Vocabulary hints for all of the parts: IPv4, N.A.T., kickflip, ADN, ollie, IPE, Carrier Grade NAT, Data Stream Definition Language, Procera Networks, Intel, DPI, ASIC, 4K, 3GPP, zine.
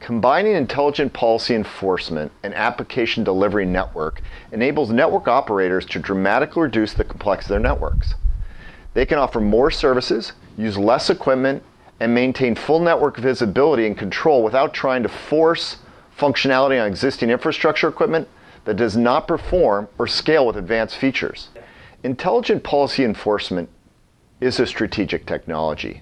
Combining intelligent policy enforcement and application delivery network enables network operators to dramatically reduce the complexity of their networks. They can offer more services, use less equipment, and maintain full network visibility and control without trying to force functionality on existing infrastructure equipment that does not perform or scale with advanced features. Intelligent policy enforcement is a strategic technology.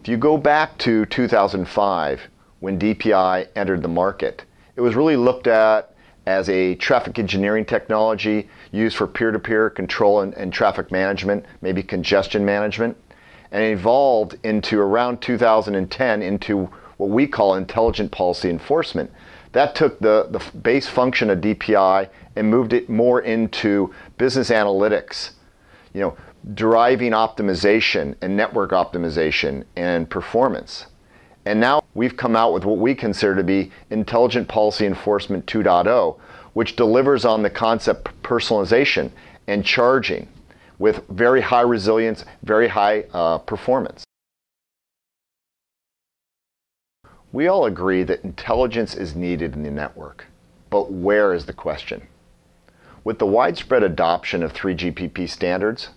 If you go back to 2005, when DPI entered the market, it was really looked at as a traffic engineering technology used for peer-to-peer control and traffic management, maybe congestion management, and evolved into around 2010 into what we call intelligent policy enforcement. That took the base function of DPI and moved it more into business analytics, driving optimization and network optimization and performance. And now we've come out with what we consider to be Intelligent Policy Enforcement 2.0, which delivers on the concept of personalization and charging with very high resilience, very high performance. We all agree that intelligence is needed in the network, but where is the question? With the widespread adoption of 3GPP standards,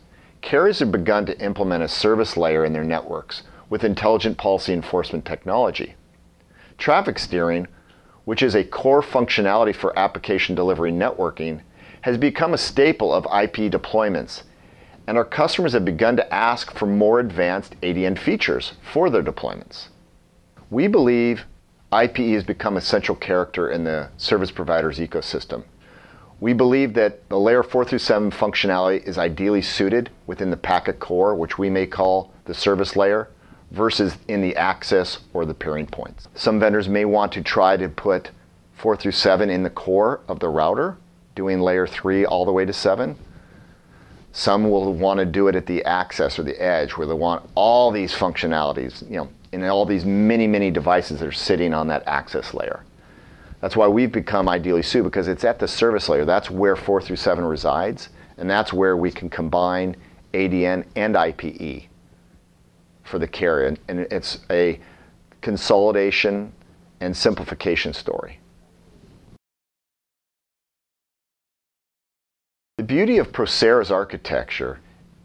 carriers have begun to implement a service layer in their networks with intelligent policy enforcement technology. Traffic steering, which is a core functionality for application delivery networking, has become a staple of IPE deployments, and our customers have begun to ask for more advanced ADN features for their deployments. We believe IPE has become a central character in the service provider's ecosystem. We believe that the layer 4 through 7 functionality is ideally suited within the packet core, which we may call the service layer, versus in the access or the peering points. Some vendors may want to try to put 4 through 7 in the core of the router, doing layer 3 all the way to 7. Some will want to do it at the access or the edge, where they want all these functionalities, in all these many, many devices that are sitting on that access layer. That's why we've become ideally suited, because it's at the service layer. That's where 4 through 7 resides, and that's where we can combine ADN and IPE for the carrier, and it's a consolidation and simplification story. The beauty of Procera's architecture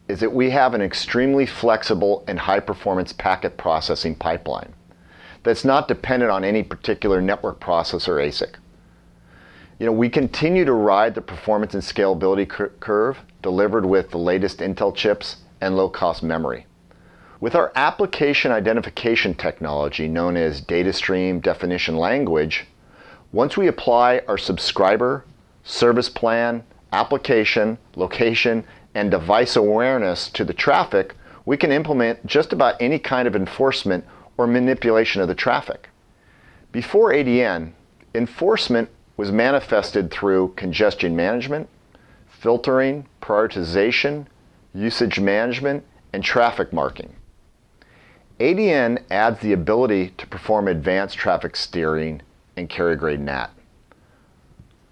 is that we have an extremely flexible and high-performance packet processing pipeline that's not dependent on any particular network processor ASIC. We continue to ride the performance and scalability curve delivered with the latest Intel chips and low-cost memory. With our application identification technology, known as Data Stream Definition Language, once we apply our subscriber, service plan, application, location, and device awareness to the traffic, we can implement just about any kind of enforcement or manipulation of the traffic. Before ADN, enforcement was manifested through congestion management, filtering, prioritization, usage management, and traffic marking. ADN adds the ability to perform advanced traffic steering and Carrier Grade NAT.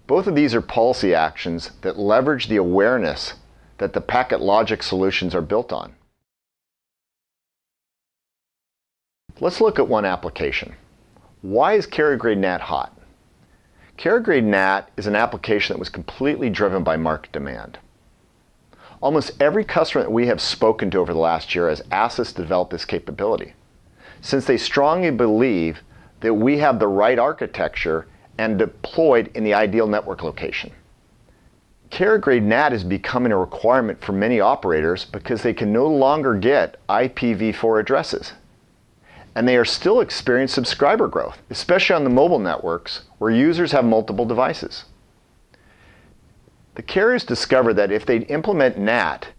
Both of these are policy actions that leverage the awareness that the packet logic solutions are built on. Let's look at one application. Why is Carrier Grade NAT hot? Carrier Grade NAT is an application that was completely driven by market demand. Almost every customer that we have spoken to over the last year has asked us to develop this capability, since they strongly believe that we have the right architecture and deployed in the ideal network location. Carrier Grade NAT is becoming a requirement for many operators because they can no longer get IPv4 addresses. And they are still experiencing subscriber growth, especially on the mobile networks where users have multiple devices. The carriers discovered that if they implement NAT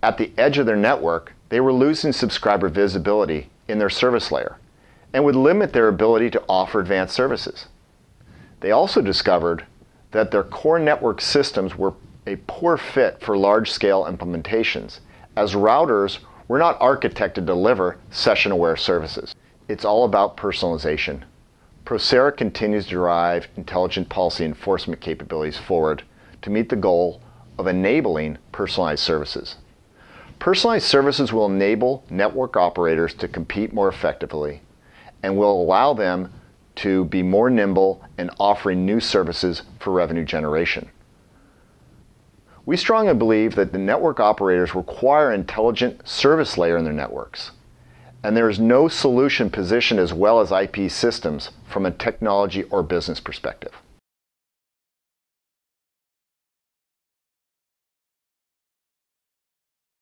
at the edge of their network, they were losing subscriber visibility in their service layer and would limit their ability to offer advanced services. They also discovered that their core network systems were a poor fit for large-scale implementations, as routers were not architected to deliver session-aware services. It's all about personalization. Procera continues to drive intelligent policy enforcement capabilities forward to meet the goal of enabling personalized services. Personalized services will enable network operators to compete more effectively and will allow them to be more nimble and offering new services for revenue generation. We strongly believe that the network operators require intelligent service layer in their networks, and there is no solution positioned as well as IP systems from a technology or business perspective.